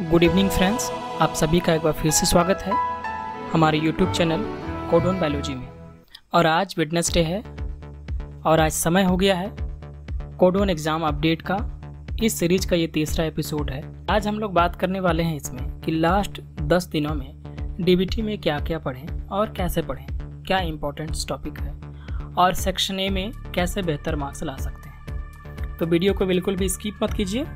Good evening friends, आप सभी का एक बार फिर से स्वागत है हमारे यूट्यूब चैनल कोडोन बायोलॉजी में। और आज वेडनेसडे है और आज समय हो गया है कोडोन एग्ज़ाम अपडेट का। इस सीरीज़ का ये तीसरा एपिसोड है। आज हम लोग बात करने वाले हैं इसमें कि लास्ट 10 दिनों में डीबीटी में क्या क्या पढ़ें और कैसे पढ़ें, क्या इम्पोर्टेंट टॉपिक है और सेक्शन ए में कैसे बेहतर मार्क्स ला सकते हैं। तो वीडियो को बिल्कुल भी स्किप मत कीजिए,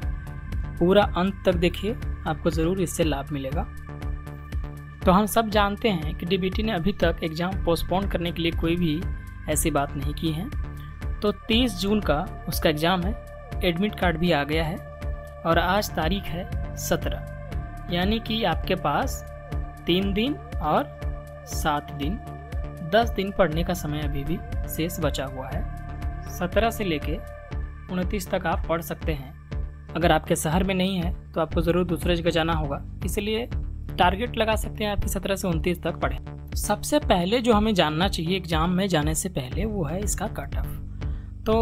पूरा अंत तक देखिए, आपको ज़रूर इससे लाभ मिलेगा। तो हम सब जानते हैं कि डीबीटी ने अभी तक एग्ज़ाम पोस्टपोन करने के लिए कोई भी ऐसी बात नहीं की है। तो 30 जून का उसका एग्ज़ाम है, एडमिट कार्ड भी आ गया है और आज तारीख है 17, यानी कि आपके पास 3 दिन और 7 दिन, 10 दिन पढ़ने का समय अभी भी शेष बचा हुआ है। 17 से लेके 29 तक आप पढ़ सकते हैं। अगर आपके शहर में नहीं है तो आपको ज़रूर दूसरे जगह जाना होगा, इसलिए टारगेट लगा सकते हैं आपकी 17 से 29 तक पढ़ें। सबसे पहले जो हमें जानना चाहिए एग्ज़ाम में जाने से पहले वो है इसका कट ऑफ। तो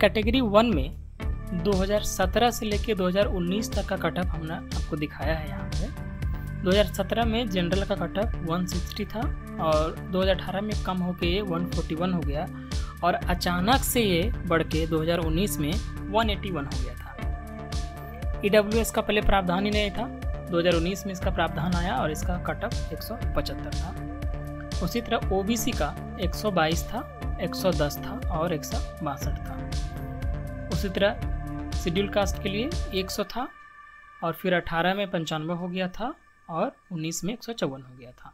कैटेगरी 1 में 2017 से लेके 2019 तक का कट ऑफ हमने आपको दिखाया है। यहाँ पर 2017 में जनरल का कट ऑफ 160 था और 2018 में कम होके 141 हो गया और अचानक से ये बढ़ के 2019 में 181 हो गया था। EWS का पहले प्रावधान ही नहीं था, 2019 में इसका प्रावधान आया और इसका कट ऑफ 175 था। उसी तरह OBC का 122 था, 110 था और 162 था। उसी तरह शेड्यूल कास्ट के लिए 100 था और फिर 18 में 95 हो गया था और 19 में 154 हो गया था।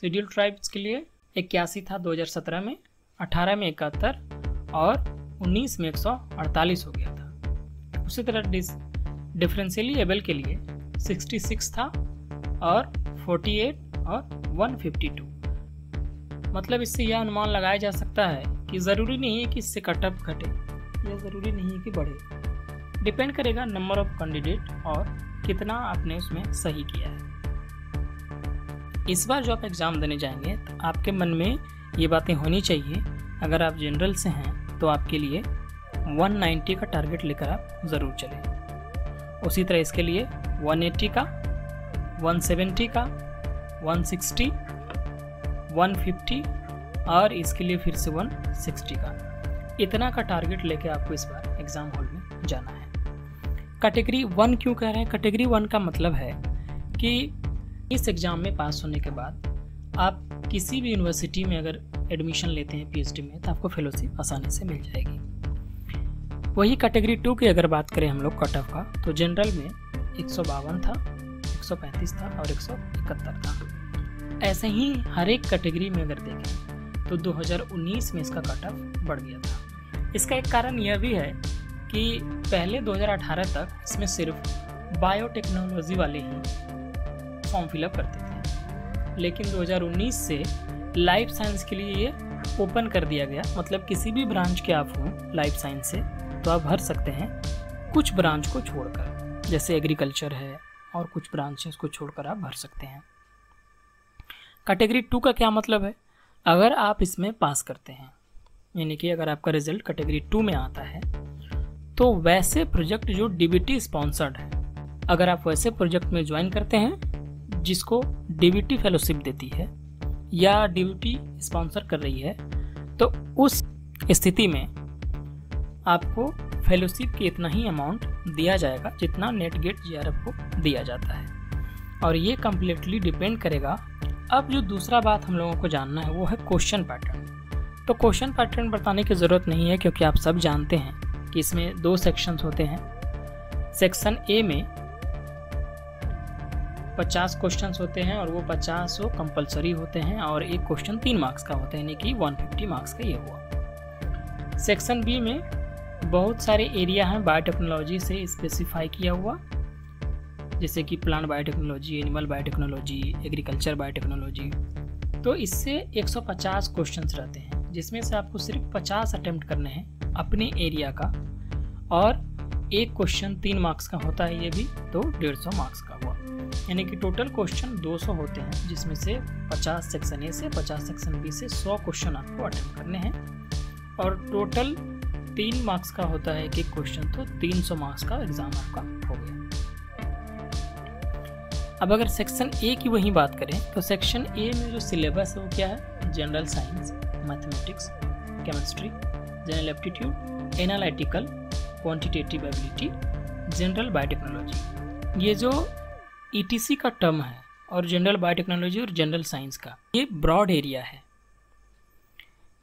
शेड्यूल ट्राइब्स के लिए 81 था 2017 में, 18 में 71 और 19 में 148 हो गया था। उसी तरह डिफरेंशियली एबल के लिए 66 था और 48 और 152। मतलब इससे यह अनुमान लगाया जा सकता है कि ज़रूरी नहीं है कि इससे कट ऑफ घटे या ज़रूरी नहीं है कि बढ़े, डिपेंड करेगा नंबर ऑफ कैंडिडेट और कितना आपने उसमें सही किया है। इस बार जो आप एग्ज़ाम देने जाएंगे तो आपके मन में ये बातें होनी चाहिए। अगर आप जनरल से हैं तो आपके लिए 190 का टारगेट लेकर आप ज़रूर चलें। उसी तरह इसके लिए 180 का, 170 का, 160, 150 और इसके लिए फिर से 160 का, इतना का टारगेट लेकर आपको इस बार एग्ज़ाम हॉल में जाना है। कैटेगरी 1 क्यों कह रहे हैं? कैटेगरी 1 का मतलब है कि इस एग्ज़ाम में पास होने के बाद आप किसी भी यूनिवर्सिटी में अगर एडमिशन लेते हैं पीएचडी में तो आपको फेलोशिप आसानी से मिल जाएगी। वही कैटेगरी 2 की अगर बात करें हम लोग कट ऑफ का, तो जनरल में 152 था, 135 था और 171 था। ऐसे ही हर एक कैटेगरी में अगर देखें तो 2019 में इसका कट ऑफ बढ़ गया था। इसका एक कारण यह भी है कि पहले 2018 तक इसमें सिर्फ बायोटेक्नोलॉजी वाले ही फॉर्म फिलअप करते थे, लेकिन 2019 से लाइफ साइंस के लिए ये ओपन कर दिया गया। मतलब किसी भी ब्रांच के आप हों लाइफ साइंस से तो आप भर सकते हैं, कुछ ब्रांच को छोड़कर, जैसे एग्रीकल्चर है और कुछ ब्रांचेस को छोड़कर आप भर सकते हैं। कैटेगरी 2 का क्या मतलब है? अगर आप इसमें पास करते हैं, यानी कि अगर आपका रिजल्ट कैटेगरी 2 में आता है तो वैसे प्रोजेक्ट जो डीबीटी स्पॉन्सर्ड है, अगर आप वैसे प्रोजेक्ट में ज्वाइन करते हैं जिसको डीबीटी फेलोशिप देती है या डीबीटी स्पॉन्सर कर रही है, तो उस स्थिति में आपको फेलोशिप के इतना ही अमाउंट दिया जाएगा जितना नेट गेट GRF को दिया जाता है। और ये कम्प्लीटली डिपेंड करेगा। अब जो दूसरा बात हम लोगों को जानना है वो है क्वेश्चन पैटर्न। तो क्वेश्चन पैटर्न बताने की ज़रूरत नहीं है क्योंकि आप सब जानते हैं कि इसमें 2 सेक्शंस होते हैं। सेक्शन ए में 50 क्वेश्चंस होते हैं और वो 50 कंपलसरी होते हैं और एक क्वेश्चन 3 मार्क्स का होता है, यानी कि 150 मार्क्स का ये हुआ। सेक्शन बी में बहुत सारे एरिया हैं बायोटेक्नोलॉजी से स्पेसिफाई किया हुआ, जैसे कि plant biotechnology, animal biotechnology, agriculture biotechnology. तो इससे 150 क्वेश्चंस रहते हैं जिसमें से आपको सिर्फ 50 अटेम्प्ट करने हैं अपने एरिया का और एक क्वेश्चन 3 मार्क्स का होता है, ये भी तो 150 मार्क्स का हुआ, यानी कि टोटल क्वेश्चन 200 होते हैं जिसमें से 50 सेक्शन ए से, 50 सेक्शन बी से 100 क्वेश्चन आपको अटेम्प्ट करने हैं और टोटल 3 मार्क्स का होता है एक क्वेश्चन, तो 300 मार्क्स का एग्ज़ाम आपका हो गया। अब अगर सेक्शन ए की वही बात करें तो सेक्शन ए में जो सिलेबस है वो क्या है, general science, mathematics, chemistry, general aptitude, analytical, quantitative ability, general biotechnology. ये जो ईटीसी का टर्म है और जनरल बायोटेक्नोलॉजी और जनरल साइंस का, ये ब्रॉड एरिया है।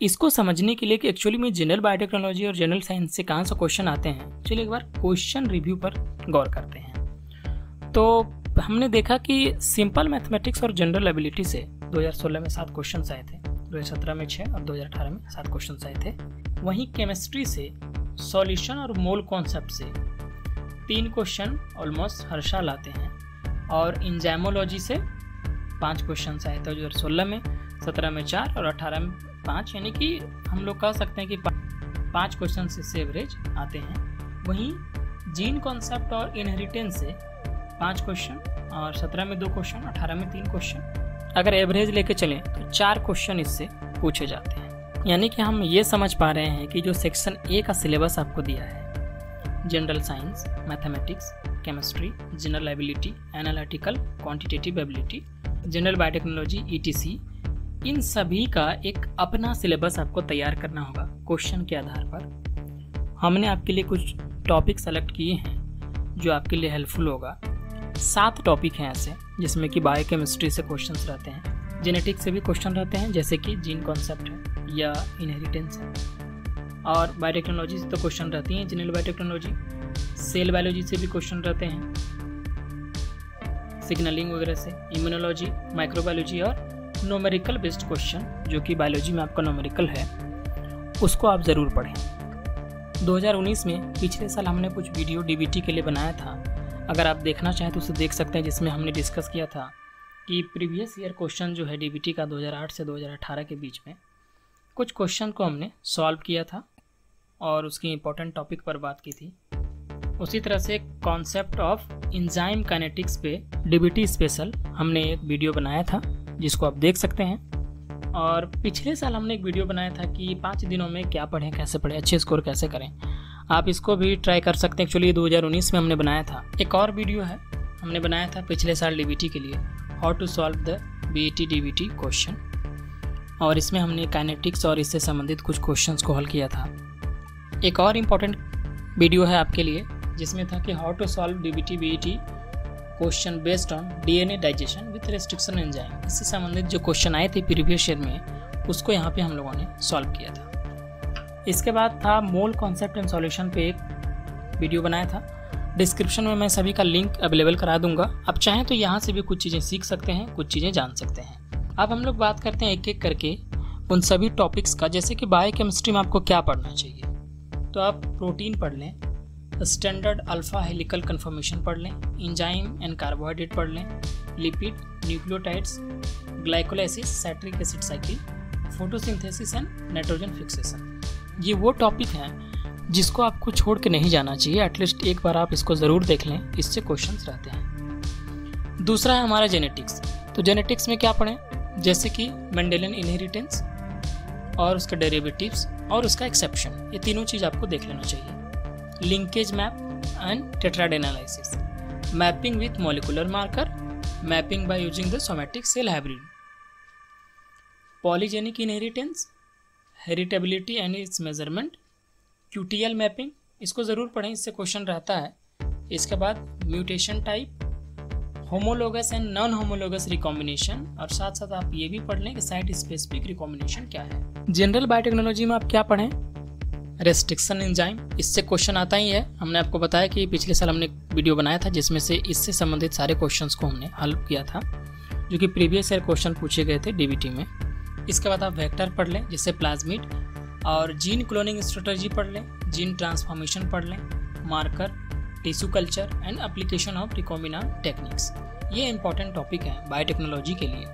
इसको समझने के लिए कि एक्चुअली में जनरल बायोटेक्नोलॉजी और जनरल साइंस से कहाँ से क्वेश्चन आते हैं, चलिए एक बार क्वेश्चन रिव्यू पर गौर करते हैं। तो हमने देखा कि सिंपल मैथमेटिक्स और जनरल एबिलिटी से 2016 में 7 क्वेश्चन आए थे, 2017 में 6 और 2018 में 7 क्वेश्चन आए थे। वहीं केमिस्ट्री से सॉल्यूशन और मोल कॉन्सेप्ट से 3 क्वेश्चन ऑलमोस्ट हर साल आते हैं, और एंजाइमोलॉजी से 5 क्वेश्चन आए थे 2016 में, 17 में 4 और 18 में 5, यानी कि हम लोग कह सकते हैं कि 5 क्वेश्चन इससे एवरेज आते हैं। वहीं जीन कॉन्सेप्ट और इनहेरिटेंस से 5 क्वेश्चन और 17 में 2 क्वेश्चन, 18 में 3 क्वेश्चन, अगर एवरेज लेके चलें तो 4 क्वेश्चन इससे पूछे जाते हैं। यानी कि हम ये समझ पा रहे हैं कि जो सेक्शन ए का सिलेबस आपको दिया है, general science, mathematics, chemistry, general ability, analytical, quantitative ability, general biotechnology, ETC, इन सभी का एक अपना सिलेबस आपको तैयार करना होगा क्वेश्चन के आधार पर। हमने आपके लिए कुछ टॉपिक सेलेक्ट किए हैं जो आपके लिए हेल्पफुल होगा। 7 टॉपिक हैं ऐसे, जिसमें कि बायोकेमिस्ट्री से क्वेश्चंस रहते हैं, जेनेटिक्स से भी क्वेश्चन रहते हैं, जैसे कि जीन कॉन्सेप्ट है या इनहेरिटेंस है, और बायोटेक्नोलॉजी से तो क्वेश्चन रहती हैं, जनरल बायोटेक्नोलॉजी, सेल बायोलॉजी से भी क्वेश्चन रहते हैं, सिग्नलिंग वगैरह से, इम्यूनोलॉजी, माइक्रोबायोलॉजी, और नोमेरिकल बेस्ड क्वेश्चन, जो कि बायोलॉजी में आपका नोमेरिकल है, उसको आप ज़रूर पढ़ें। 2019 में पिछले साल हमने कुछ वीडियो डीबीटी के लिए बनाया था, अगर आप देखना चाहें तो उसे देख सकते हैं, जिसमें हमने डिस्कस किया था कि प्रीवियस ईयर क्वेश्चन जो है डीबीटी का 2008 से 2018 के बीच में, कुछ क्वेश्चन को हमने सॉल्व किया था और उसकी इम्पोर्टेंट टॉपिक पर बात की थी। उसी तरह से कॉन्सेप्ट ऑफ एंजाइम काइनेटिक्स पे डीबीटी स्पेशल हमने एक वीडियो बनाया था, जिसको आप देख सकते हैं। और पिछले साल हमने एक वीडियो बनाया था कि 5 दिनों में क्या पढ़ें, कैसे पढ़ें, अच्छे स्कोर कैसे करें, आप इसको भी ट्राई कर सकते हैं। एक्चुअली 2019 में हमने बनाया था। एक और वीडियो है, हमने बनाया था पिछले साल डीबीटी के लिए, how to solve the BET DBT question, और इसमें हमने काइनेटिक्स और इससे संबंधित कुछ क्वेश्चंस को हल किया था। एक और इम्पोर्टेंट वीडियो है आपके लिए, जिसमें था कि how to solve DBT BET question based on DNA digestion with restriction enzyme, इससे संबंधित जो क्वेश्चन आए थे प्रीवियस ईयर में, उसको यहाँ पे हम लोगों ने सॉल्व किया था। इसके बाद था मोल कॉन्सेप्ट एंड सॉल्यूशन पे एक वीडियो बनाया था, डिस्क्रिप्शन में मैं सभी का लिंक अवेलेबल करा दूंगा, आप चाहें तो यहाँ से भी कुछ चीज़ें सीख सकते हैं, कुछ चीज़ें जान सकते हैं। अब हम लोग बात करते हैं एक एक करके उन सभी टॉपिक्स का, जैसे कि बायोकेमिस्ट्री में आपको क्या पढ़ना चाहिए, तो आप प्रोटीन पढ़ लें, स्टैंडर्ड अल्फा हेलिकल कन्फर्मेशन पढ़ लें, एंजाइम एंड कार्बोहाइड्रेट पढ़ लें, lipid, nucleotides, glycolysis, citric acid cycle, photosynthesis and nitrogen fixation. ये वो टॉपिक हैं जिसको आपको छोड़ के नहीं जाना चाहिए, एटलीस्ट एक बार आप इसको ज़रूर देख लें, इससे क्वेश्चंस रहते हैं। दूसरा है हमारा जेनेटिक्स, तो जेनेटिक्स में क्या पढ़ें, जैसे कि मेंडेलियन इनहेरिटेंस और उसका डेरिवेटिव्स और उसका एक्सेप्शन, ये तीनों चीज़ आपको देख लेना चाहिए। Linkage map and tetrad analysis, mapping with molecular marker, mapping by using the somatic cell hybrid, polygenic inheritance, heritability and its measurement, QTL mapping, इसको ज़रूर पढ़ें, इससे क्वेश्चन रहता है। इसके बाद mutation type, homologous and non homologous recombination, और साथ साथ आप ये भी पढ़ लें कि साइट स्पेसिफिक रिकॉम्बिनेशन क्या है। जनरल बायोटेक्नोलॉजी में आप क्या पढ़ें, रेस्ट्रिक्शन एंजाइम, इससे क्वेश्चन आता ही है, हमने आपको बताया कि पिछले साल हमने वीडियो बनाया था जिसमें से इससे संबंधित सारे क्वेश्चंस को हमने हल किया था, जो कि प्रीवियस ईयर क्वेश्चन पूछे गए थे डीबीटी में। इसके बाद आप वेक्टर पढ़ लें, जैसे प्लाज्मिड, और जीन क्लोनिंग स्ट्रेटजी पढ़ लें, जीन ट्रांसफॉर्मेशन पढ़ लें, marker, tissue culture and application of recombinant techniques, ये इंपॉर्टेंट टॉपिक है बायोटेक्नोलॉजी के लिए।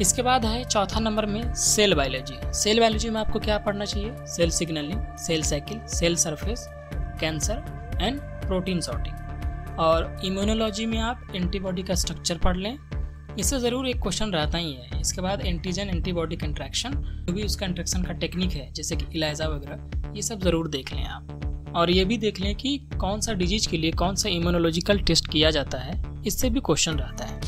इसके बाद है चौथा नंबर में सेल बायोलॉजी। सेल बायोलॉजी में आपको क्या पढ़ना चाहिए, cell signalling, cell cycle, cell surface, cancer and protein sorting. और इम्यूनोलॉजी में आप एंटीबॉडी का स्ट्रक्चर पढ़ लें, इससे ज़रूर एक क्वेश्चन रहता ही है। इसके बाद एंटीजन एंटीबॉडी का इंट्रैक्शन, जो भी उसका इंट्रैक्शन का टेक्निक है, जैसे कि ELISA वगैरह, ये सब ज़रूर देख लें आप। और ये भी देख लें कि कौन सा डिजीज़ के लिए कौन सा इम्यूनोलॉजिकल टेस्ट किया जाता है, इससे भी क्वेश्चन रहता है।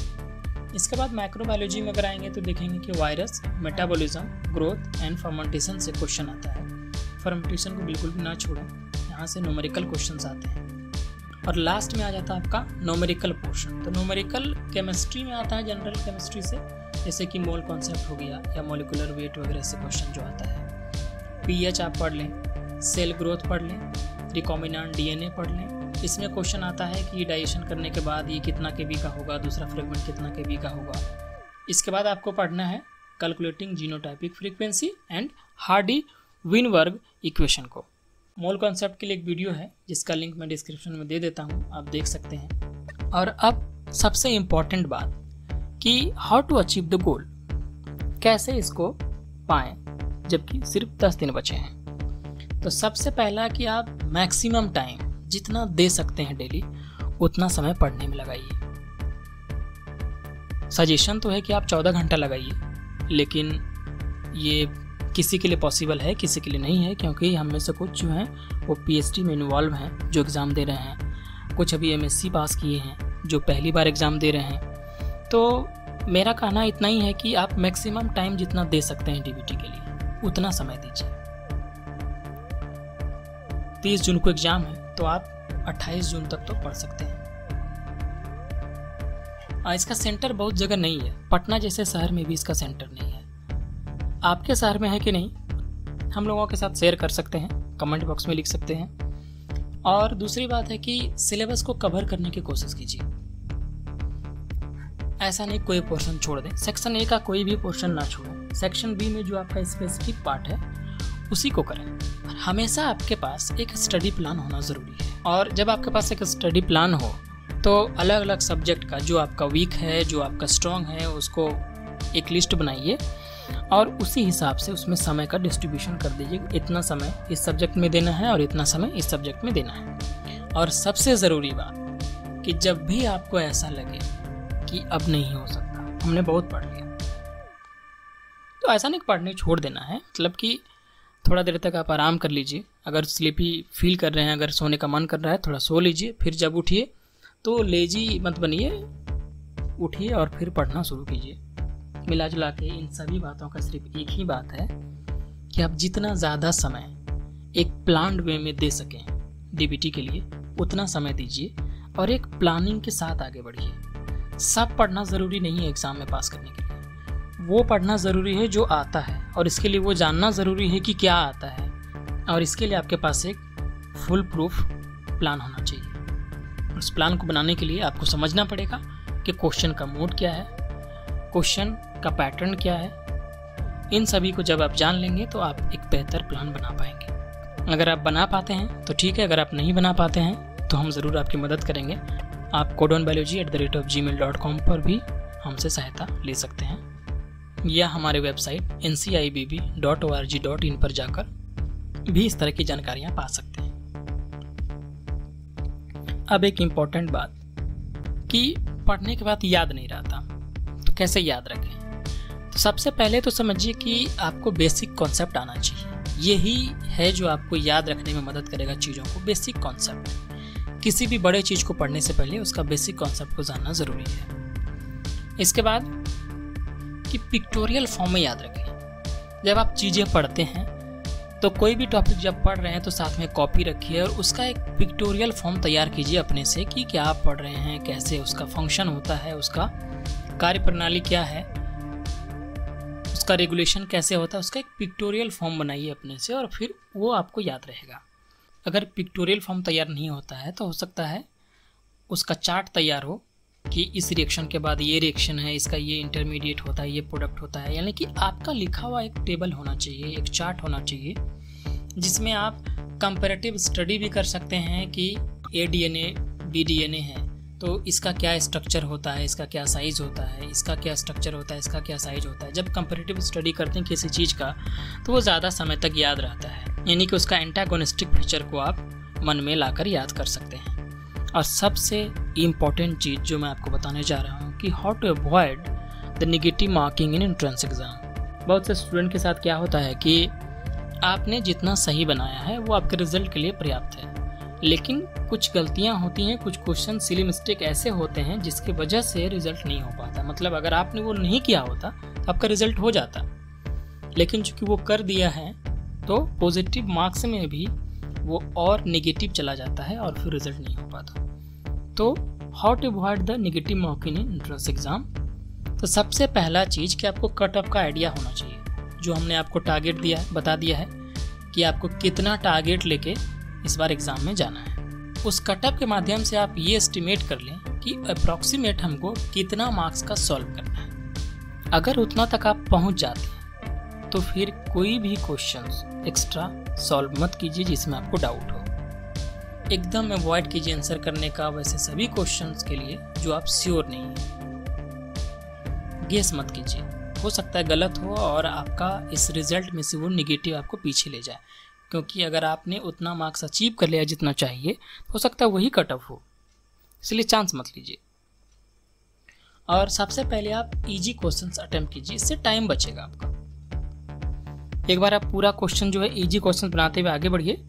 इसके बाद माइक्रोबायोलॉजी में अगर आएंगे तो देखेंगे कि virus, metabolism, growth and fermentation से क्वेश्चन आता है। फर्मेंटेशन को बिल्कुल भी ना छोड़ें, यहाँ से न्यूमेरिकल क्वेश्चंस आते हैं। और लास्ट में आ जाता है आपका न्यूमेरिकल पोर्शन। तो न्यूमेरिकल केमिस्ट्री में आता है जनरल केमिस्ट्री से, जैसे कि मोल कॉन्सेप्ट हो गया या मोलिकुलर वेट वगैरह से क्वेश्चन जो आता है। पीएच आप पढ़ लें, सेल ग्रोथ पढ़ लें, रिकॉम्बिनेंट डीएनए पढ़ लें। इसमें क्वेश्चन आता है कि डाइजेशन करने के बाद ये कितना केबी का होगा, दूसरा फ्रेगमेंट कितना केबी का होगा। इसके बाद आपको पढ़ना है calculating genotypic frequency and Hardy Weinberg equation को। मोल कॉन्सेप्ट के लिए एक वीडियो है जिसका लिंक मैं डिस्क्रिप्शन में दे देता हूँ, आप देख सकते हैं। और अब सबसे इम्पॉर्टेंट बात कि how to achieve the goal, कैसे इसको पाएँ जबकि सिर्फ 10 दिन बचे हैं। तो सबसे पहला कि आप मैक्सिमम टाइम जितना दे सकते हैं डेली उतना समय पढ़ने में लगाइए। सजेशन तो है कि आप 14 घंटा लगाइए, लेकिन ये किसी के लिए पॉसिबल है, किसी के लिए नहीं है, क्योंकि हम में से कुछ जो हैं वो पीएचडी में इन्वॉल्व हैं जो एग्ज़ाम दे रहे हैं, कुछ अभी एमएससी पास किए हैं जो पहली बार एग्ज़ाम दे रहे हैं। तो मेरा कहना इतना ही है कि आप मैक्सिमम टाइम जितना दे सकते हैं डीबीटी के लिए उतना समय दीजिए। 30 जून को एग्ज़ाम है तो आप 28 जून तक तो पढ़ सकते हैं। इसका सेंटर बहुत जगह नहीं है, पटना जैसे शहर में भी इसका सेंटर नहीं है। आपके शहर में है कि नहीं, हम लोगों के साथ शेयर कर सकते हैं, कमेंट बॉक्स में लिख सकते हैं। और दूसरी बात है कि सिलेबस को कवर करने की कोशिश कीजिए, ऐसा नहीं कोई पोर्शन छोड़ दें। सेक्शन ए का कोई भी पोर्शन ना छोड़ें, सेक्शन बी में जो आपका स्पेसिफिक पार्ट है उसी को करें। और हमेशा आपके पास एक स्टडी प्लान होना ज़रूरी है, और जब आपके पास एक स्टडी प्लान हो तो अलग अलग सब्जेक्ट का जो आपका वीक है, जो आपका स्ट्रॉन्ग है, उसको एक लिस्ट बनाइए और उसी हिसाब से उसमें समय का डिस्ट्रीब्यूशन कर दीजिए। इतना समय इस सब्जेक्ट में देना है और इतना समय इस सब्जेक्ट में देना है। और सबसे ज़रूरी बात कि जब भी आपको ऐसा लगे कि अब नहीं हो सकता, हमने बहुत पढ़ लिया, तो ऐसा नहीं पढ़ने छोड़ देना है, मतलब कि थोड़ा देर तक आप आराम कर लीजिए। अगर स्लीपी फील कर रहे हैं, अगर सोने का मन कर रहा है, थोड़ा सो लीजिए, फिर जब उठिए तो लेजी मत बनिए, उठिए और फिर पढ़ना शुरू कीजिए। मिला जुला के इन सभी बातों का सिर्फ एक ही बात है कि आप जितना ज़्यादा समय एक प्लान्ड वे में दे सकें डीबीटी के लिए उतना समय दीजिए और एक प्लानिंग के साथ आगे बढ़िए। सब पढ़ना ज़रूरी नहीं है एग्ज़ाम में पास करने के लिए, वो पढ़ना ज़रूरी है जो आता है, और इसके लिए वो जानना ज़रूरी है कि क्या आता है, और इसके लिए आपके पास एक फुल प्रूफ प्लान होना चाहिए। उस प्लान को बनाने के लिए आपको समझना पड़ेगा कि क्वेश्चन का मोड क्या है, क्वेश्चन का पैटर्न क्या है। इन सभी को जब आप जान लेंगे तो आप एक बेहतर प्लान बना पाएंगे। अगर आप बना पाते हैं तो ठीक है, अगर आप नहीं बना पाते हैं तो हम ज़रूर आपकी मदद करेंगे। आप codonbiology@gmail.com पर भी हमसे सहायता ले सकते हैं, या हमारे वेबसाइट ncibb.org.in पर जाकर भी इस तरह की जानकारियां पा सकते हैं। अब एक इम्पॉर्टेंट बात कि पढ़ने के बाद याद नहीं रहता, तो कैसे याद रखें। तो सबसे पहले तो समझिए कि आपको बेसिक कॉन्सेप्ट आना चाहिए, यही है जो आपको याद रखने में मदद करेगा चीज़ों को। बेसिक कॉन्सेप्ट, किसी भी बड़े चीज़ को पढ़ने से पहले उसका बेसिक कॉन्सेप्ट को जानना ज़रूरी है। इसके बाद कि पिक्टोरियल फॉर्म में याद रखें। जब आप चीज़ें पढ़ते हैं तो कोई भी टॉपिक जब पढ़ रहे हैं तो साथ में कॉपी रखिए और उसका एक पिक्टोरियल फॉर्म तैयार कीजिए अपने से कि क्या आप पढ़ रहे हैं, कैसे उसका फंक्शन होता है, उसका कार्य प्रणाली क्या है, उसका रेगुलेशन कैसे होता है, उसका एक पिक्टोरियल फॉर्म बनाइए अपने से और फिर वो आपको याद रहेगा। अगर पिक्टोरियल फॉर्म तैयार नहीं होता है तो हो सकता है उसका चार्ट तैयार हो कि इस रिएक्शन के बाद ये रिएक्शन है, इसका ये इंटरमीडिएट होता है, ये प्रोडक्ट होता है, यानी कि आपका लिखा हुआ एक टेबल होना चाहिए, एक चार्ट होना चाहिए जिसमें आप कंपैरेटिव स्टडी भी कर सकते हैं कि ए डीएनए बी डीएनए है तो इसका क्या स्ट्रक्चर होता है, इसका क्या साइज़ होता है, इसका क्या स्ट्रक्चर होता है, इसका क्या साइज़ होता है। जब कंपैरेटिव स्टडी करते हैं किसी चीज़ का तो वो ज़्यादा समय तक याद रहता है, यानी कि उसका एंटागोनिस्टिक फीचर को आप मन में लाकर याद कर सकते हैं। और सबसे इम्पॉर्टेंट चीज़ जो मैं आपको बताने जा रहा हूँ कि how to avoid the negative marking in entrance exam. बहुत से स्टूडेंट के साथ क्या होता है कि आपने जितना सही बनाया है वो आपके रिजल्ट के लिए पर्याप्त है, लेकिन कुछ गलतियां होती हैं, कुछ क्वेश्चन सिली मिस्टेक ऐसे होते हैं जिसके वजह से रिजल्ट नहीं हो पाता। मतलब अगर आपने वो नहीं किया होता तो आपका रिजल्ट हो जाता, लेकिन चूंकि वो कर दिया है तो पॉजिटिव मार्क्स में भी वो और नेगेटिव चला जाता है और फिर रिजल्ट नहीं हो पाता। तो how to avoid the negative mark in entrance exam. तो सबसे पहला चीज़ कि आपको कट ऑफ का आइडिया होना चाहिए। जो हमने आपको टारगेट दिया है, बता दिया है कि आपको कितना टारगेट लेके इस बार एग्ज़ाम में जाना है, उस कट ऑफ के माध्यम से आप ये एस्टिमेट कर लें कि अप्रॉक्सीमेट हमको कितना मार्क्स का सॉल्व करना है। अगर उतना तक आप पहुँच जाते हैं तो फिर कोई भी क्वेश्चन एक्स्ट्रा सॉल्व मत कीजिए जिसमें आपको डाउट हो। एकदम अवॉइड कीजिए आंसर करने का वैसे सभी क्वेश्चंस के लिए जो आप श्योर नहीं हैं। गेस मत कीजिए, हो सकता है गलत हो और आपका इस रिजल्ट में से वो नेगेटिव आपको पीछे ले जाए, क्योंकि अगर आपने उतना मार्क्स अचीव कर लिया जितना चाहिए हो सकता है वही कट ऑफ हो, इसलिए चांस मत लीजिए। और सबसे पहले आप इजी क्वेश्चंस अटेम्प्ट कीजिए, इससे टाइम बचेगा आपका। एक बार आप पूरा क्वेश्चन जो है इजी क्वेश्चन बनाते हुए आगे बढ़िए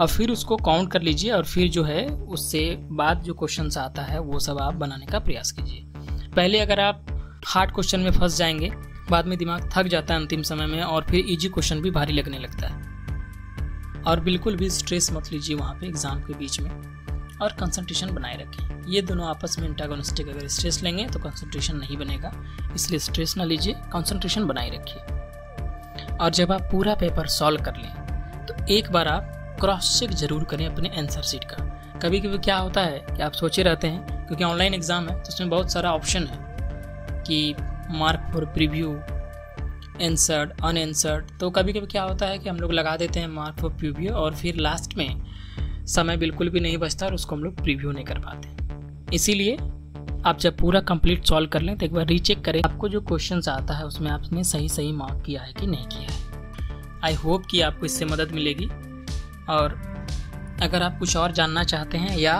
और फिर उसको काउंट कर लीजिए और फिर जो है उससे बाद जो क्वेश्चन आता है वो सब आप बनाने का प्रयास कीजिए। पहले अगर आप हार्ड क्वेश्चन में फंस जाएंगे बाद में दिमाग थक जाता है अंतिम समय में और फिर इजी क्वेश्चन भी भारी लगने लगता है। और बिल्कुल भी स्ट्रेस मत लीजिए वहाँ पे एग्ज़ाम के बीच में, और कंसंट्रेशन बनाए रखें। ये दोनों आपस में एंटागोनिस्टिक, अगर स्ट्रेस लेंगे तो कंसंट्रेशन नहीं बनेगा, इसलिए स्ट्रेस ना लीजिए, कंसंट्रेशन बनाए रखिए। और जब आप पूरा पेपर सॉल्व कर लें तो एक बार आप क्रॉस चेक जरूर करें अपने आंसर शीट का। कभी कभी क्या होता है कि आप सोचे रहते हैं, क्योंकि ऑनलाइन एग्ज़ाम है तो उसमें बहुत सारा ऑप्शन है कि mark for preview, answered, unanswered. तो कभी कभी क्या होता है कि हम लोग लगा देते हैं मार्क फॉर प्रीव्यू और फिर लास्ट में समय बिल्कुल भी नहीं बचता और उसको हम लोग प्रीव्यू नहीं कर पाते। इसीलिए आप जब पूरा कंप्लीट सॉल्व कर लें तो एक बार रीचेक करें आपको जो क्वेश्चन आता है उसमें आपने सही सही मार्क किया है कि नहीं किया है। आई होप कि आपको इससे मदद मिलेगी। और अगर आप कुछ और जानना चाहते हैं या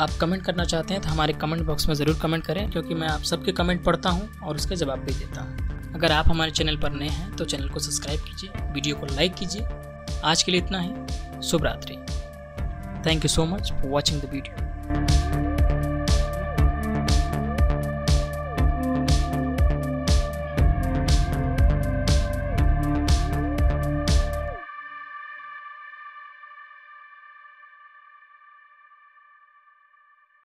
आप कमेंट करना चाहते हैं तो हमारे कमेंट बॉक्स में ज़रूर कमेंट करें, क्योंकि मैं आप सबके कमेंट पढ़ता हूं और उसका जवाब भी देता हूं। अगर आप हमारे चैनल पर नए हैं तो चैनल को सब्सक्राइब कीजिए, वीडियो को लाइक कीजिए। आज के लिए इतना ही। शुभ रात्रि। Thank you so much for watching the video.